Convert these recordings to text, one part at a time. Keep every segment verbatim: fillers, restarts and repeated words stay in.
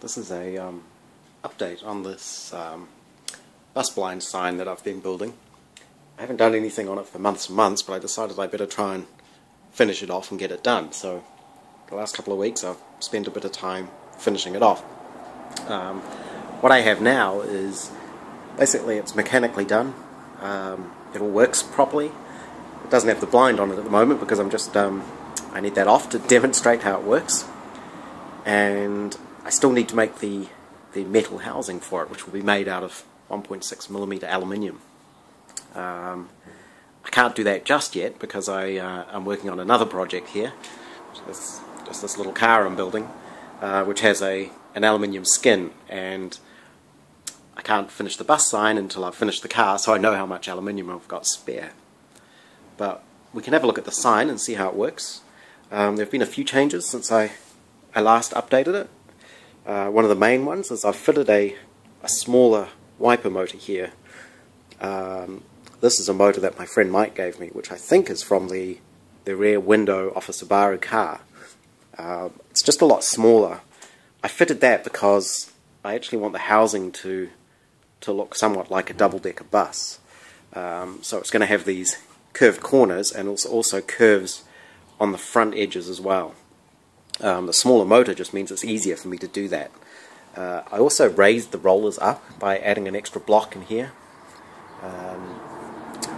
This is a um, update on this um, bus blind sign that I've been building. I haven't done anything on it for months and months, but I decided I better try and finish it off and get it done. So the last couple of weeks I've spent a bit of time finishing it off. Um, what I have now is basically it's mechanically done. Um, it all works properly. It doesn't have the blind on it at the moment because I'm just um, I need that off to demonstrate how it works. And I still need to make the, the metal housing for it, which will be made out of one point six millimeter aluminium. Um, I can't do that just yet because I, uh, I'm working on another project here. It's just this little car I'm building, uh, which has a an aluminium skin, and I can't finish the bus sign until I've finished the car, so I know how much aluminium I've got spare. But we can have a look at the sign and see how it works. Um, there have been a few changes since I, I last updated it. Uh, one of the main ones is I've fitted a, a smaller wiper motor here. Um, this is a motor that my friend Mike gave me, which I think is from the, the rear window off a Subaru car. Uh, it's just a lot smaller. I fitted that because I actually want the housing to, to look somewhat like a double-decker bus. Um, so it's going to have these curved corners and also, also curves on the front edges as well. Um, the smaller motor just means it's easier for me to do that. Uh, I also raised the rollers up by adding an extra block in here. Um,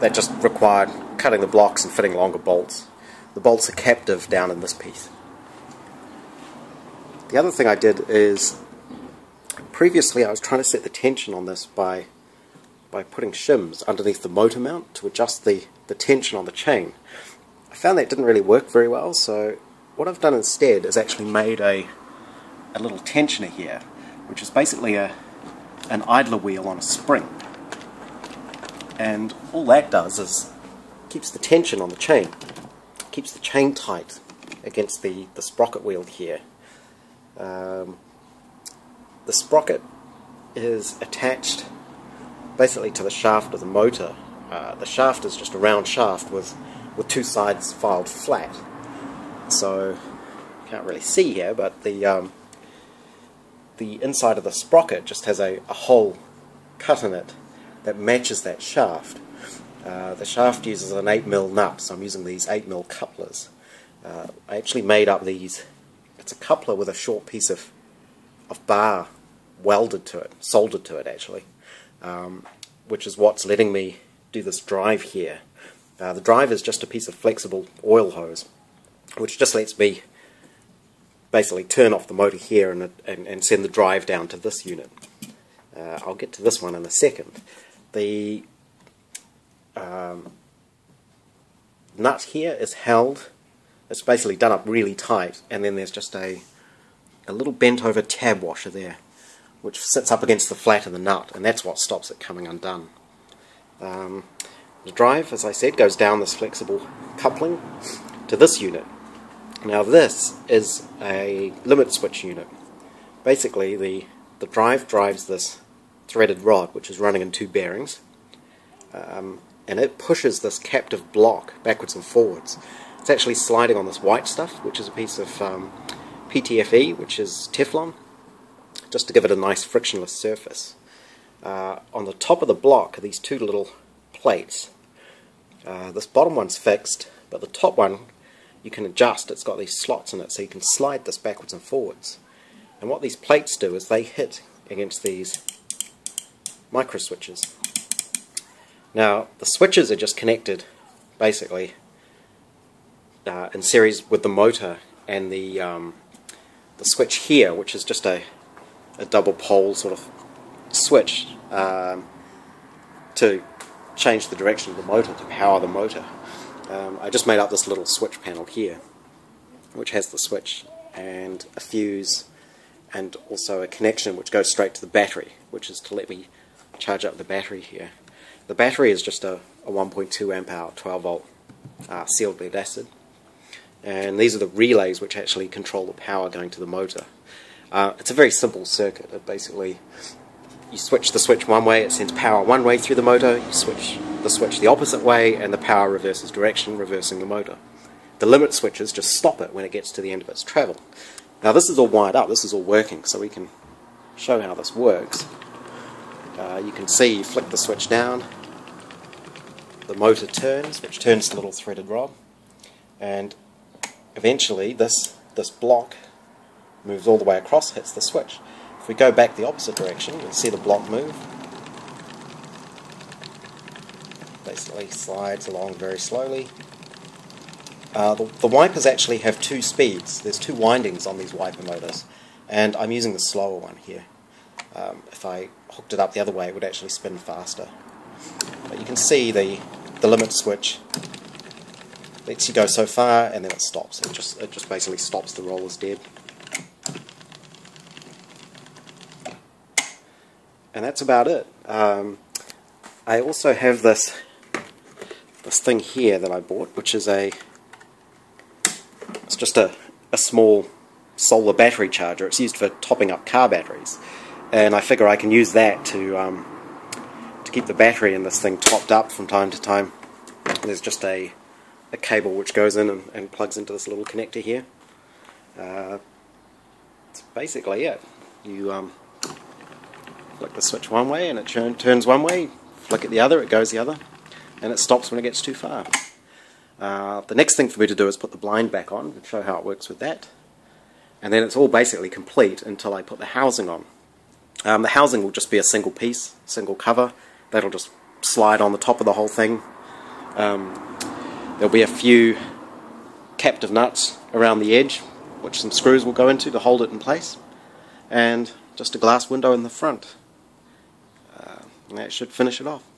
that just required cutting the blocks and fitting longer bolts. The bolts are captive down in this piece. The other thing I did is, previously I was trying to set the tension on this by by putting shims underneath the motor mount to adjust the, the tension on the chain. I found that didn't really work very well, so what I've done instead is actually made a, a little tensioner here, which is basically a an idler wheel on a spring. And all that does is keeps the tension on the chain, keeps the chain tight against the, the sprocket wheel here. Um, the sprocket is attached basically to the shaft of the motor. Uh, the shaft is just a round shaft with, with two sides filed flat. So you can't really see here, but the, um, the inside of the sprocket just has a, a hole cut in it that matches that shaft. Uh, the shaft uses an eight mil nut, so I'm using these eight mil couplers. Uh, I actually made up these. It's a coupler with a short piece of, of bar welded to it, soldered to it actually, um, which is what's letting me do this drive here. Uh, the drive is just a piece of flexible oil hose, which just lets me basically turn off the motor here and, and, and send the drive down to this unit. Uh, I'll get to this one in a second. The um, nut here is held, it's basically done up really tight, and then there's just a, a little bent over tab washer there, which sits up against the flat of the nut, and that's what stops it coming undone. Um, the drive, as I said, goes down this flexible coupling to this unit. Now this is a limit switch unit. Basically the The drive drives this threaded rod, which is running in two bearings, um, and it pushes this captive block backwards and forwards. It's actually sliding on this white stuff, which is a piece of um, P T F E, which is Teflon, just to give it a nice frictionless surface. Uh, on the top of the block are these two little plates. Uh, this bottom one's fixed, but the top one you can adjust. It's got these slots in it, so you can slide this backwards and forwards. And what these plates do is they hit against these micro switches. Now the switches are just connected basically uh, in series with the motor and the um, the switch here, which is just a, a double pole sort of switch um, to change the direction of the motor, to power the motor. Um, I just made up this little switch panel here, which has the switch and a fuse, and also a connection which goes straight to the battery, which is to let me charge up the battery here. The battery is just a, a one point two amp hour twelve volt uh, sealed lead acid, and these are the relays which actually control the power going to the motor. Uh, it's a very simple circuit. It basically, you switch the switch one way, it sends power one way through the motor, you switch the switch the opposite way, and the power reverses direction, reversing the motor. The limit switches just stop it when it gets to the end of its travel. Now this is all wired up, this is all working, so we can show how this works. Uh, you can see you flick the switch down, the motor turns, which turns the little threaded rod, and eventually this, this block moves all the way across, hits the switch. If we go back the opposite direction, you can see the block move. Basically slides along very slowly. Uh, the, the wipers actually have two speeds. There's two windings on these wiper motors, and I'm using the slower one here. Um, if I hooked it up the other way, it would actually spin faster. But you can see the, the limit switch lets you go so far, and then it stops. It just, it just basically stops the rollers dead. And that's about it. Um, I also have this this thing here that I bought, which is a it's just a, a small solar battery charger. It's used for topping up car batteries, and I figure I can use that to um, to keep the battery in this thing topped up from time to time. There's just a a cable which goes in and, and plugs into this little connector here. Uh, that's basically it. You um, flick the switch one way and it turn, turns one way, flick it the other, it goes the other, and it stops when it gets too far. Uh, the next thing for me to do is put the blind back on and show how it works with that. And then it's all basically complete until I put the housing on. Um, the housing will just be a single piece, single cover. That'll just slide on the top of the whole thing. Um, there'll be a few captive nuts around the edge, which some screws will go into to hold it in place. And just a glass window in the front. Uh, and that should finish it off.